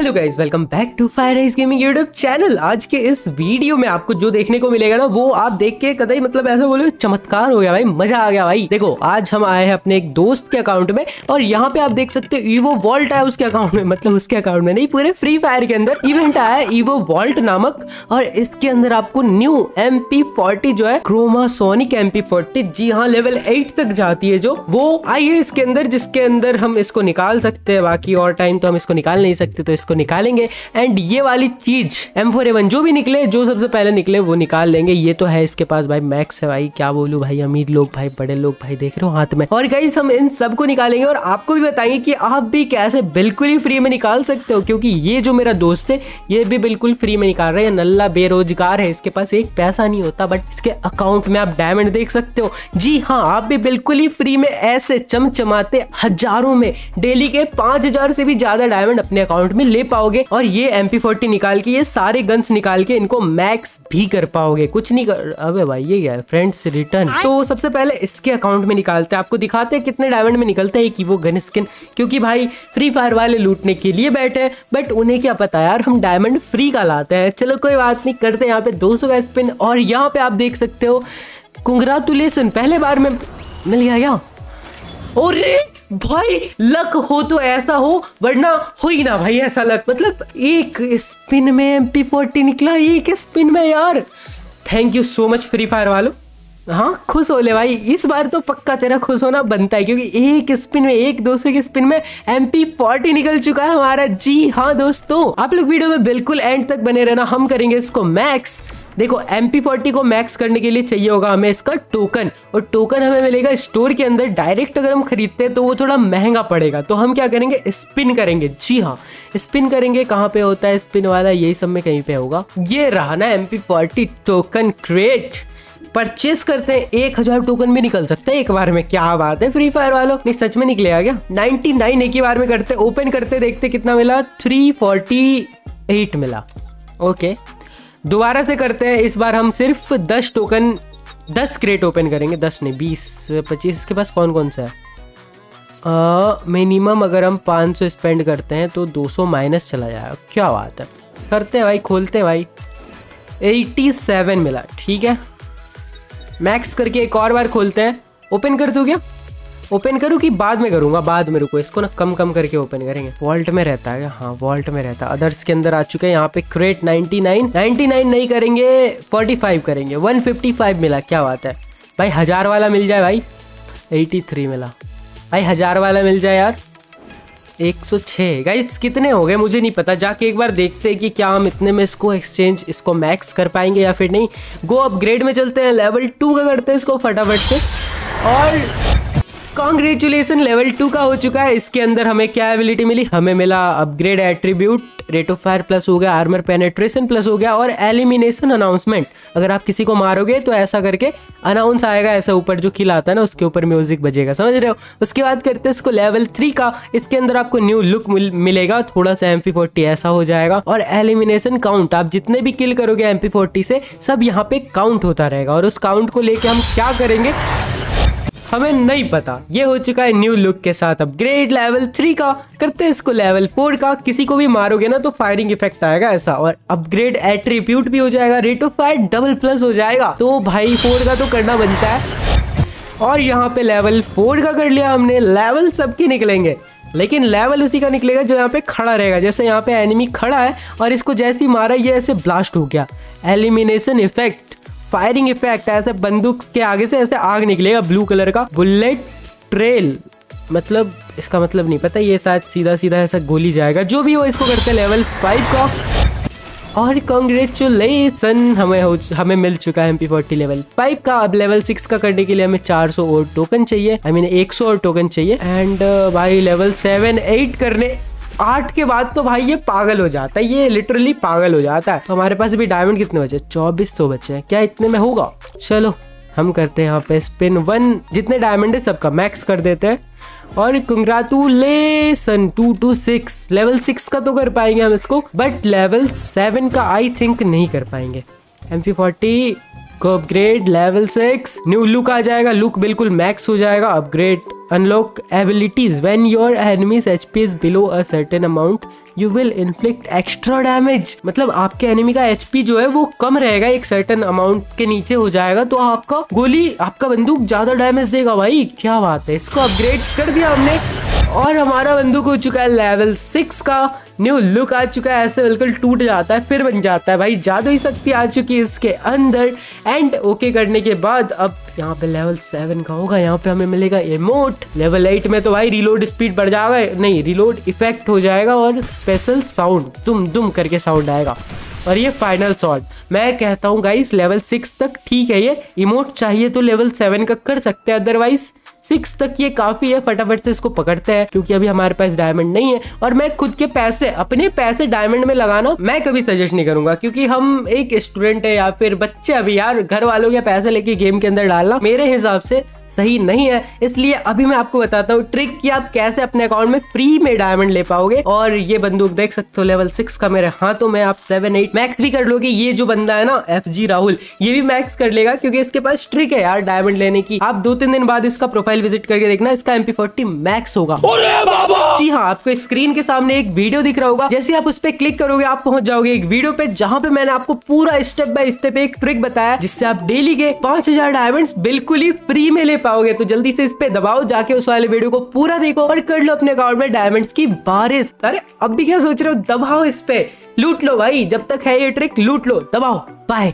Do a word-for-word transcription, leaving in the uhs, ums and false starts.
Hello guys, welcome back to fire raise gaming YouTube channel. आज के इस video में आपको जो देखने को मिलेगा ना, वो आप देख के कतई मतलब ऐसा बोलो चमत्कार हो गया भाई, मजा आ गया भाई। देखो आज हम आए हैं अपने एक दोस्त के अकाउंट में और यहाँ पे आप देख सकते हो ईवो वॉल्ट आया उसके अकाउंट में, मतलब उसके अकाउंट में नहीं, पूरे फ्री फायर के अंदर इवेंट आया ईवो वॉल्ट नामक। और इसके अंदर आपको न्यू एम पी फोर्टी जो है क्रोमासोनिक एम पी फोर्टी, जी हाँ लेवल एट तक जाती है जो, वो आई है इसके अंदर, जिसके अंदर हम इसको निकाल सकते हैं। बाकी और टाइम तो हम इसको निकाल नहीं सकते, तो को निकालेंगे। एंड ये वाली चीज एम फोर्टी वन जो भी निकले, जो सबसे पहले निकले वो निकाल लेंगे। ये तो है इसके पास भाई, मैक्स है भाई, क्या बोलूं भाई, अमीर लोग भाई, बड़े लोग भाई, देख रहे हो हाथ में। और गाइस हम इन सबको निकालेंगे और आपको भी बताएंगे कि आप भी कैसे बिल्कुल ही फ्री में निकाल सकते हो, क्योंकि ये जो मेरा दोस्त है ये भी बिल्कुल फ्री में निकाल रहा है। नल्ला बेरोजगार है, इसके पास एक पैसा नहीं होता, बट इसके अकाउंट में आप डायमंड देख सकते हो। जी हाँ, आप भी बिल्कुल ही फ्री में ऐसे चमचमाते हजारों में डेली के पांच हजार से भी ज्यादा डायमंड अपने अकाउंट में ले पाओगे। और ये एम पी फोर्टी निकाल के, ये सारे गन्स निकाल के इनको मैक्स भी कर पाओगे। कुछ नहीं कर, अबे भाई ये क्या है, फ्रेंड्स रिटर्न। तो सबसे पहले इसके अकाउंट में निकालते हैं, आपको दिखाते हैं कितने डायमंड में निकलता है कि वो गन स्किन, क्योंकि भाई फ्री फायर वाले लूटने के लिए बैठे हैं, बट उन्हें क्या पता यार, हम डायमंड फ्री का लाते हैं। चलो कोई बात नहीं, करते यहाँ पे दो सौ का स्पिन। और यहाँ पे आप देख सकते हो, कंग्रेचुलेसन, पहले बार में मिल गया क्या? अरे भाई लक हो तो ऐसा हो, वरना हो ही ना भाई ऐसा लक। मतलब एक स्पिन में एम पी फोर्टी निकला, एक स्पिन में यार। Thank you so much free fire वालों, हाँ खुश हो ले भाई, इस बार तो पक्का तेरा खुश होना बनता है, क्योंकि एक स्पिन में, एक दो सौ के स्पिन में एम पी फोर्टी निकल चुका है हमारा। जी हाँ दोस्तों, आप लोग वीडियो में बिल्कुल एंड तक बने रहना, हम करेंगे इसको मैक्स। देखो एम पी फोर्टी को मैक्स करने के लिए चाहिए होगा हमें इसका टोकन, और टोकन हमें मिलेगा स्टोर के अंदर। डायरेक्ट अगर हम खरीदते हैं तो वो थोड़ा महंगा पड़ेगा, तो हम क्या करेंगे, स्पिन करेंगे। जी हाँ स्पिन करेंगे। कहाँ पे होता है स्पिन वाला, यही सब में कहीं पे होगा। ये रहा ना M P forty token crate, purchase करते हैं। एक हजार टोकन भी निकल सकते हैं एक बार में, क्या बात है फ्री फायर वालों, नहीं सच में निकलेगा क्या? निन्यानवे एक ही बार में करते, ओपन करते, देखते कितना मिला, तीन सौ अड़तालीस मिला। ओके दोबारा से करते हैं, इस बार हम सिर्फ दस टोकन, दस क्रेट ओपन करेंगे, दस नहीं बीस पच्चीस। इसके पास कौन कौन सा है? मिनिमम अगर हम पाँच सौ स्पेंड करते हैं तो दो सौ माइनस चला जाएगा, क्या बात है। करते हैं भाई, खोलते हैं भाई, सत्तासी मिला, ठीक है। मैक्स करके एक और बार खोलते हैं। ओपन कर दूँ क्या? ओपन करूँ कि बाद में करूँगा? बाद में, रुको इसको ना कम कम करके ओपन करेंगे। वॉल्ट में रहता है, हाँ वॉल्ट में रहता है, अदर्स के अंदर आ चुके हैं। यहाँ पे क्रेट निन्यानवे निन्यानवे नहीं करेंगे, पैंतालीस करेंगे। एक सौ पचपन मिला, क्या बात है भाई। हज़ार वाला मिल जाए भाई, तिरासी मिला भाई, हज़ार वाला मिल जाए यार, एक सौ छह। गाइस कितने हो गए मुझे नहीं पता, जाके एक बार देखते हैं कि क्या हम इतने में इसको एक्सचेंज, इसको मैक्स कर पाएंगे या फिर नहीं। गो अपग्रेड में चलते हैं, लेवल टू का करते हैं इसको फटाफट से। और कॉन्ग्रेचुलेसन, लेवल टू का हो चुका है। इसके अंदर हमें क्या एबिलिटी मिली? हमें मिला upgrade attribute, rate of fire plus हो गया, आर्मर पेनेट्रेशन प्लस हो गया, और एलिमिनेशन अनाउंसमेंट। अगर आप किसी को मारोगे तो ऐसा करके अनाउंस आएगा, ऐसा ऊपर जो किल आता है ना उसके ऊपर म्यूजिक बजेगा, समझ रहे हो। उसके बाद करते हैं इसको लेवल थ्री का। इसके अंदर आपको न्यू लुक मिल, मिलेगा थोड़ा सा, एम पी फोर्टी ऐसा हो जाएगा। और एलिमिनेशन काउंट, आप जितने भी किल करोगे एम पी फोर्टी से, सब यहाँ पे काउंट होता रहेगा। और उस काउंट को लेके हम क्या करेंगे हमें नहीं पता। ये हो चुका है न्यू लुक के साथ अपग्रेड लेवल थ्री का। करते हैं इसको लेवल फोर का। किसी को भी मारोगे ना तो फायरिंग इफेक्ट आएगा ऐसा, और अपग्रेड एट्रीब्यूट भी हो जाएगा, rate of fire double plus हो जाएगा। तो भाई फोर का तो करना बनता है। और यहाँ पे लेवल फोर का कर लिया हमने। लेवल सबके निकलेंगे, लेकिन लेवल उसी का निकलेगा जो यहाँ पे खड़ा रहेगा। जैसे यहाँ पे एनिमी खड़ा है और इसको जैसे ही मारा ये ऐसे ब्लास्ट हो गया, एलिमिनेशन इफेक्ट, फायरिंग इफेक्ट, ऐसे बंदूक के आगे से ऐसे आग निकलेगा, ब्लू कलर का बुलेट ट्रेल, मतलब इसका मतलब नहीं पता, ये शायद सीधा सीधा ऐसा गोली जाएगा, जो भी हो। इसको करते लेवल फाइव का। और कॉन्ग्रेचुलेसन, हमें हो, हमें मिल चुका है M P forty level five का। अब लेवल सिक्स का करने के लिए हमें चार सौ और टोकन चाहिए, आई मीन एक सौ और टोकन चाहिए। एंड भाई लेवल सेवन एट करने, आठ के बाद तो भाई ये पागल हो जाता है, ये लिटरली पागल हो जाता है। तो हमारे पास अभी डायमंड कितने बचे? चौबीस सौ बचे हैं, क्या इतने में होगा? चलो हम करते हैं यहाँ पे स्पिन वन, जितने डायमंड है सबका मैक्स कर देते हैं। और congratulation, two two six. Level six का तो कर पाएंगे हम इसको, बट लेवल सेवन का आई थिंक नहीं कर पाएंगे। एम पी फोर्टी को upgrade level six, new look आ जाएगा, लुक बिल्कुल मैक्स हो जाएगा। Upgrade unlock abilities when your enemy's H P is below a certain amount, you will inflict extra damage. मतलब आपके एनिमी का एचपी जो है वो कम रहेगा, एक सर्टेन अमाउंट के नीचे हो जाएगा, तो आपका गोली आपका बंदूक ज्यादा डैमेज देगा। भाई क्या बात है, इसको अपग्रेड कर दिया हमने और हमारा बंदूक हो चुका है लेवल सिक्स का। न्यू लुक आ चुका है, ऐसे बिल्कुल टूट जाता है फिर बन जाता है। भाई जादू ही शक्ति आ चुकी है इसके अंदर। एंड ओके करने के बाद अब यहाँ पे लेवल सेवन का होगा, यहाँ पे हमें मिलेगा इमोट। लेवल एट में तो भाई रिलोड स्पीड बढ़ जाएगा, नहीं रिलोड इफेक्ट हो जाएगा और स्पेशल साउंड दुम दुम करके साउंड आएगा। और ये फाइनल शॉट, मैं कहता हूँ गाइस लेवल सिक्स तक ठीक है, ये इमोट चाहिए तो लेवल सेवन का कर सकते हैं, अदरवाइज सिक्स तक ये काफी है। फटाफट से इसको पकड़ते हैं क्योंकि अभी हमारे पास डायमंड नहीं है। और मैं खुद के पैसे अपने पैसे डायमंड में लगाना मैं कभी सजेस्ट नहीं करूंगा, क्योंकि हम एक स्टूडेंट है या फिर बच्चे, अभी यार घर वालों के पैसे लेके गेम के अंदर डालना मेरे हिसाब से सही नहीं है। इसलिए अभी मैं आपको बताता हूँ ट्रिक कि आप कैसे अपने अकाउंट में फ्री में डायमंड ले पाओगे। और ये बंदूक देख सकते हो लेवल सिक्स का मेरे हाथों में, आप सेवन एट मैक्स भी कर लोगे। ये जो बंदा है ना एफजी राहुल, ये भी मैक्स कर लेगा क्योंकि इसके पास ट्रिक है यार डायमंड लेने की। आप दो तीन दिन बाद इसका प्रोफाइल विजिट करके देखना, इसका एम पी फोर्टी मैक्स होगा। जी हाँ, आपको स्क्रीन के सामने एक वीडियो दिख रहा होगा, जैसे आप उस पर क्लिक करोगे आप पहुंच जाओगे एक वीडियो पे, जहाँ पे मैंने आपको पूरा स्टेप बाय स्टेप एक ट्रिक बताया जिससे आप डेली के पांच हजार डायमंड्स बिल्कुल ही फ्री में ले पाओगे। तो जल्दी से इस पे दबाओ जाके, उस वाले वीडियो को पूरा देखो और कर लो अपने अकाउंट में डायमंड्स की बारिश। अरे अब भी क्या सोच रहे हो, दबाओ इस पे, लूट लो भाई। जब तक है ये ट्रिक लूट लो, दबाओ। बाय।